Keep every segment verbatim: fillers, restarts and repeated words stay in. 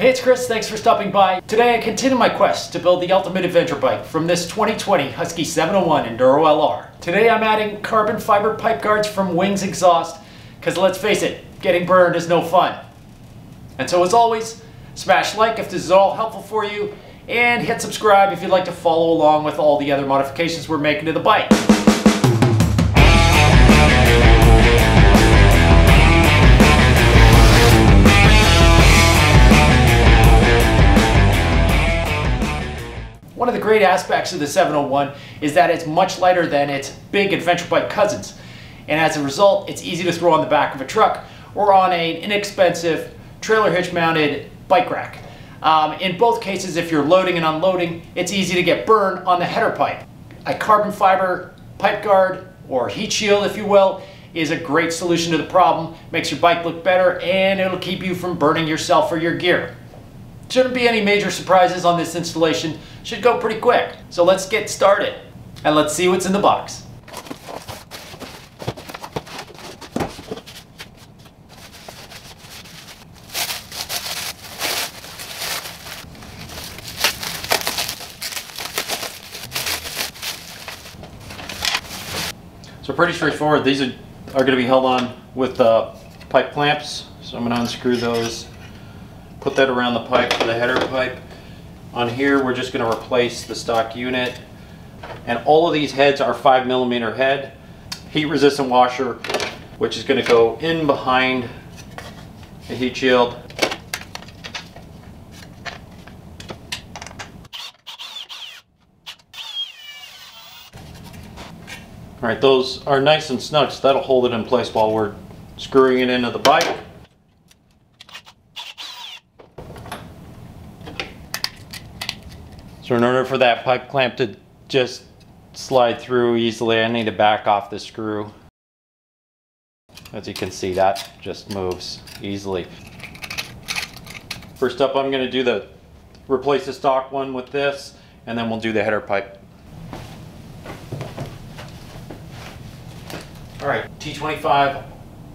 Hey, it's Chris. Thanks for stopping by. Today I continue my quest to build the ultimate adventure bike from this twenty twenty Husky seven oh one Enduro L R. Today I'm adding carbon fiber pipe guards from Wings Exhaust, because let's face it, getting burned is no fun. And so as always, smash like if this is all helpful for you, and hit subscribe if you'd like to follow along with all the other modifications we're making to the bike. One of the great aspects of the seven oh one is that it's much lighter than its big adventure bike cousins. And as a result, it's easy to throw on the back of a truck or on an inexpensive trailer hitch mounted bike rack. Um, in both cases, if you're loading and unloading, it's easy to get burned on the header pipe. A carbon fiber pipe guard, or heat shield if you will, is a great solution to the problem. Makes your bike look better and it'll keep you from burning yourself or your gear. Shouldn't be any major surprises on this installation. Should go pretty quick. So let's get started and let's see what's in the box. So pretty straightforward. These are, are going to be held on with uh, pipe clamps. So I'm going to unscrew those. Put that around the pipe for the header pipe. On here we're just going to replace the stock unit, and all of these heads are five millimeter head, heat resistant washer, which is going to go in behind the heat shield. All right, those are nice and snug, so that'll hold it in place while we're screwing it into the bike. So in order for that pipe clamp to just slide through easily, I need to back off the screw. As you can see, that just moves easily. First up, I'm going to do the replace the stock one with this, and then we'll do the header pipe. All right, T twenty-five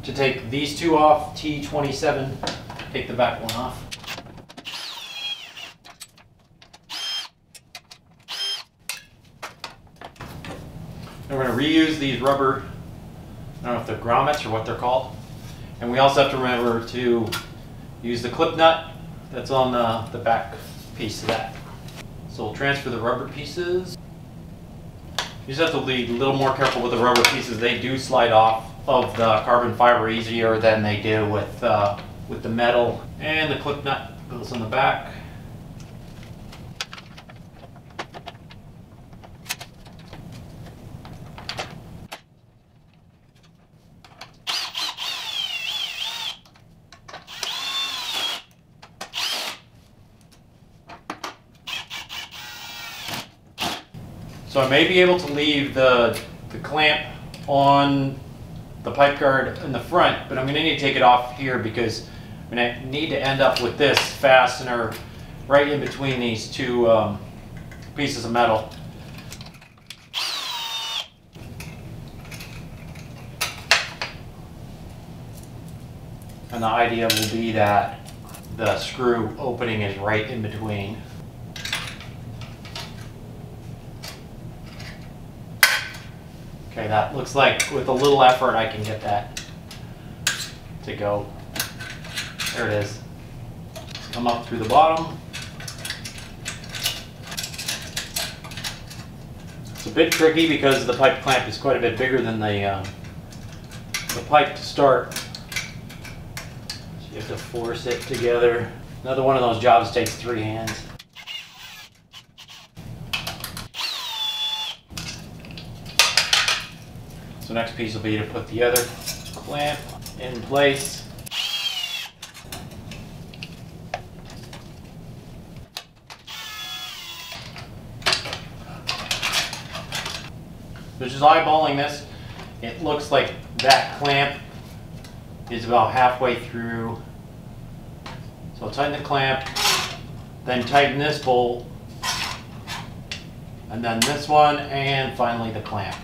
to take these two off, T twenty-seven take the back one off. And we're going to reuse these rubber, I don't know if they're grommets or what they're called. And we also have to remember to use the clip nut that's on the, the back piece of that. So we'll transfer the rubber pieces. You just have to be a little more careful with the rubber pieces. They do slide off of the carbon fiber easier than they do with, uh, with the metal. And the clip nut goes on the back. So I may be able to leave the, the clamp on the pipe guard in the front, but I'm going to need to take it off here because I'm going to need to end up with this fastener right in between these two um, pieces of metal. And the idea will be that the screw opening is right in between. Okay, that looks like with a little effort I can get that to go. There it is. Come up through the bottom. It's a bit tricky because the pipe clamp is quite a bit bigger than the, um, the pipe to start. So you have to force it together. Another one of those jobs takes three hands. So next piece will be to put the other clamp in place. So just eyeballing this, it looks like that clamp is about halfway through. So I'll tighten the clamp, then tighten this bolt, and then this one, and finally the clamp.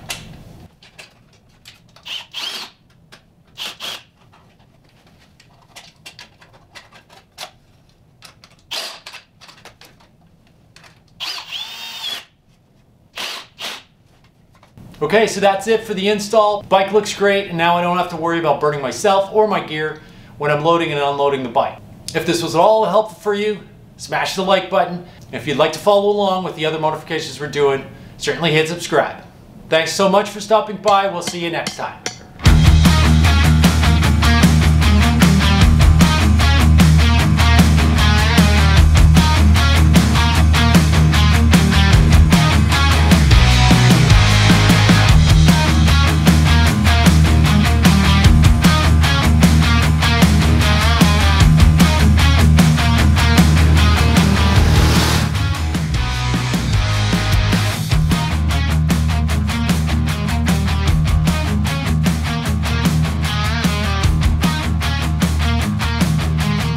Okay, so that's it for the install. Bike looks great, and now I don't have to worry about burning myself or my gear when I'm loading and unloading the bike. If this was at all helpful for you, smash the like button. If you'd like to follow along with the other modifications we're doing, certainly hit subscribe. Thanks so much for stopping by. We'll see you next time.